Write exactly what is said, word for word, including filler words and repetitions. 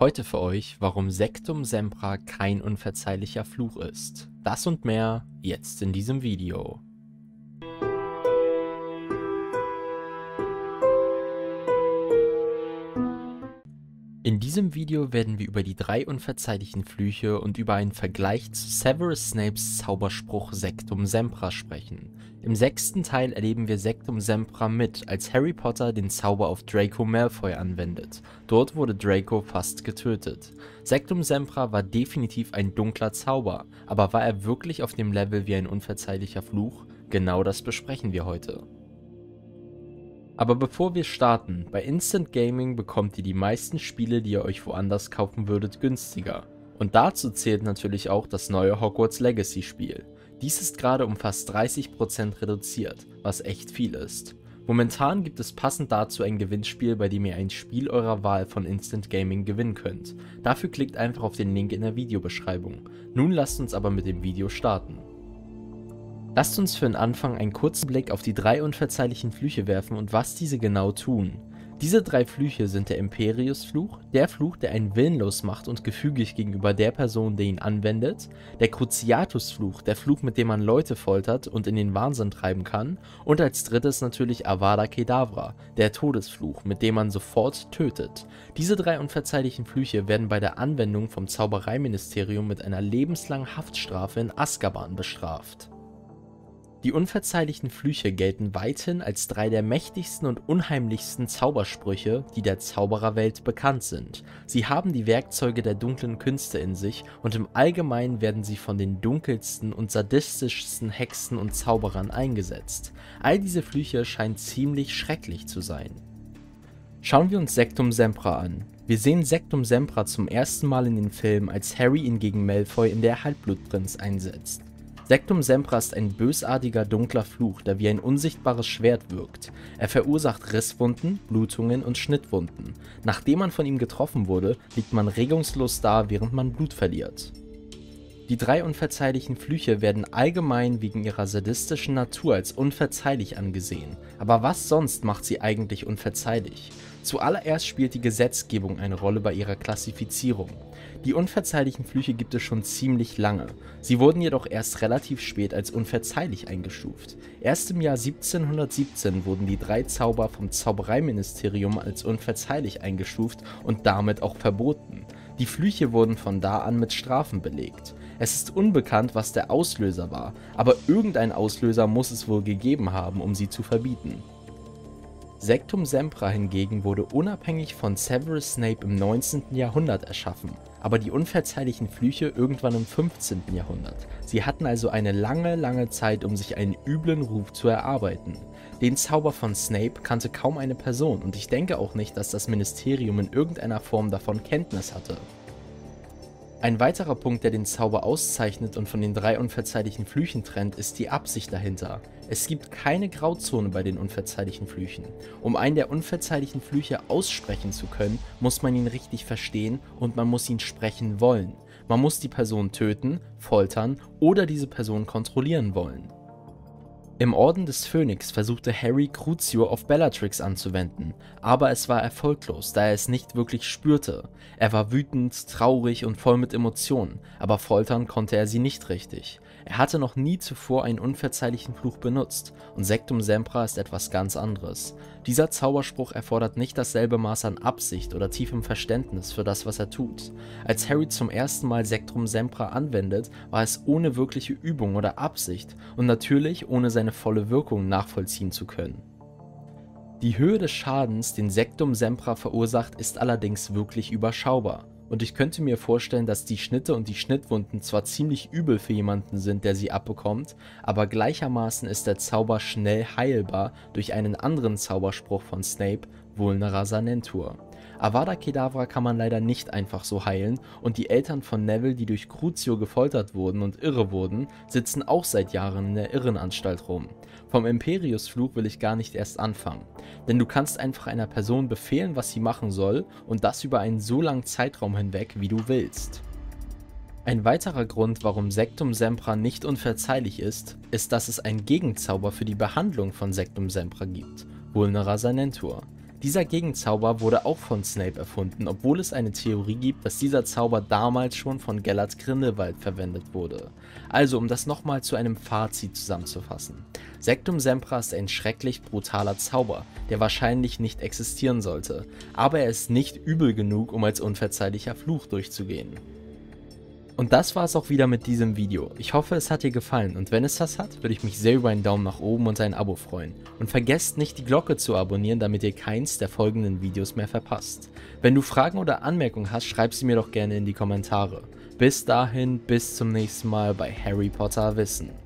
Heute für euch, warum Sectumsempra kein unverzeihlicher Fluch ist. Das und mehr jetzt in diesem Video. In diesem Video werden wir über die drei unverzeihlichen Flüche und über einen Vergleich zu Severus Snapes Zauberspruch Sectumsempra sprechen. Im sechsten Teil erleben wir Sectumsempra mit, als Harry Potter den Zauber auf Draco Malfoy anwendet. Dort wurde Draco fast getötet. Sectumsempra war definitiv ein dunkler Zauber, aber war er wirklich auf dem Level wie ein unverzeihlicher Fluch? Genau das besprechen wir heute. Aber bevor wir starten, bei Instant Gaming bekommt ihr die meisten Spiele, die ihr euch woanders kaufen würdet, günstiger. Und dazu zählt natürlich auch das neue Hogwarts Legacy Spiel. Dies ist gerade um fast dreißig Prozent reduziert, was echt viel ist. Momentan gibt es passend dazu ein Gewinnspiel, bei dem ihr ein Spiel eurer Wahl von Instant Gaming gewinnen könnt. Dafür klickt einfach auf den Link in der Videobeschreibung. Nun lasst uns aber mit dem Video starten. Lasst uns für den Anfang einen kurzen Blick auf die drei unverzeihlichen Flüche werfen und was diese genau tun. Diese drei Flüche sind der Imperiusfluch, der Fluch, der einen willenlos macht und gefügig gegenüber der Person, die ihn anwendet, der Cruciatusfluch, der Fluch, mit dem man Leute foltert und in den Wahnsinn treiben kann, und als drittes natürlich Avada Kedavra, der Todesfluch, mit dem man sofort tötet. Diese drei unverzeihlichen Flüche werden bei der Anwendung vom Zaubereiministerium mit einer lebenslangen Haftstrafe in Azkaban bestraft. Die unverzeihlichen Flüche gelten weithin als drei der mächtigsten und unheimlichsten Zaubersprüche, die der Zaubererwelt bekannt sind. Sie haben die Werkzeuge der dunklen Künste in sich und im Allgemeinen werden sie von den dunkelsten und sadistischsten Hexen und Zauberern eingesetzt. All diese Flüche scheinen ziemlich schrecklich zu sein. Schauen wir uns Sectumsempra an. Wir sehen Sectumsempra zum ersten Mal in den Filmen, als Harry ihn gegen Malfoy in der Halbblutprinz einsetzt. Sectumsempra ist ein bösartiger, dunkler Fluch, der wie ein unsichtbares Schwert wirkt. Er verursacht Risswunden, Blutungen und Schnittwunden. Nachdem man von ihm getroffen wurde, liegt man regungslos da, während man Blut verliert. Die drei unverzeihlichen Flüche werden allgemein wegen ihrer sadistischen Natur als unverzeihlich angesehen. Aber was sonst macht sie eigentlich unverzeihlich? Zuallererst spielt die Gesetzgebung eine Rolle bei ihrer Klassifizierung. Die unverzeihlichen Flüche gibt es schon ziemlich lange. Sie wurden jedoch erst relativ spät als unverzeihlich eingestuft. Erst im Jahr siebzehnhundertsiebzehn wurden die drei Zauber vom Zaubereiministerium als unverzeihlich eingestuft und damit auch verboten. Die Flüche wurden von da an mit Strafen belegt. Es ist unbekannt, was der Auslöser war, aber irgendein Auslöser muss es wohl gegeben haben, um sie zu verbieten. Sectumsempra hingegen wurde unabhängig von Severus Snape im neunzehnten Jahrhundert erschaffen, aber die unverzeihlichen Flüche irgendwann im fünfzehnten Jahrhundert. Sie hatten also eine lange, lange Zeit, um sich einen üblen Ruf zu erarbeiten. Den Zauber von Snape kannte kaum eine Person und ich denke auch nicht, dass das Ministerium in irgendeiner Form davon Kenntnis hatte. Ein weiterer Punkt, der den Zauber auszeichnet und von den drei unverzeihlichen Flüchen trennt, ist die Absicht dahinter. Es gibt keine Grauzone bei den unverzeihlichen Flüchen. Um einen der unverzeihlichen Flüche aussprechen zu können, muss man ihn richtig verstehen und man muss ihn sprechen wollen. Man muss die Person töten, foltern oder diese Person kontrollieren wollen. Im Orden des Phönix versuchte Harry Crucio auf Bellatrix anzuwenden, aber es war erfolglos, da er es nicht wirklich spürte. Er war wütend, traurig und voll mit Emotionen, aber foltern konnte er sie nicht richtig. Er hatte noch nie zuvor einen unverzeihlichen Fluch benutzt und Sectumsempra ist etwas ganz anderes. Dieser Zauberspruch erfordert nicht dasselbe Maß an Absicht oder tiefem Verständnis für das, was er tut. Als Harry zum ersten Mal Sectumsempra anwendet, war es ohne wirkliche Übung oder Absicht und natürlich ohne seine volle Wirkung nachvollziehen zu können. Die Höhe des Schadens, den Sectumsempra verursacht, ist allerdings wirklich überschaubar und ich könnte mir vorstellen, dass die Schnitte und die Schnittwunden zwar ziemlich übel für jemanden sind, der sie abbekommt, aber gleichermaßen ist der Zauber schnell heilbar durch einen anderen Zauberspruch von Snape, Vulnera Sanentur. Avada Kedavra kann man leider nicht einfach so heilen und die Eltern von Neville, die durch Crucio gefoltert wurden und irre wurden, sitzen auch seit Jahren in der Irrenanstalt rum. Vom Imperiusfluch will ich gar nicht erst anfangen, denn du kannst einfach einer Person befehlen, was sie machen soll und das über einen so langen Zeitraum hinweg, wie du willst. Ein weiterer Grund, warum Sectumsempra nicht unverzeihlich ist, ist, dass es einen Gegenzauber für die Behandlung von Sectumsempra gibt, Vulnera Sanentur. Dieser Gegenzauber wurde auch von Snape erfunden, obwohl es eine Theorie gibt, dass dieser Zauber damals schon von Gellert Grindelwald verwendet wurde. Also, um das nochmal zu einem Fazit zusammenzufassen. Sectumsempra ist ein schrecklich brutaler Zauber, der wahrscheinlich nicht existieren sollte, aber er ist nicht übel genug, um als unverzeihlicher Fluch durchzugehen. Und das war es auch wieder mit diesem Video. Ich hoffe, es hat dir gefallen und wenn es das hat, würde ich mich sehr über einen Daumen nach oben und ein Abo freuen. Und vergesst nicht, die Glocke zu abonnieren, damit ihr keins der folgenden Videos mehr verpasst. Wenn du Fragen oder Anmerkungen hast, schreib sie mir doch gerne in die Kommentare. Bis dahin, bis zum nächsten Mal bei Harry Potter Wissen.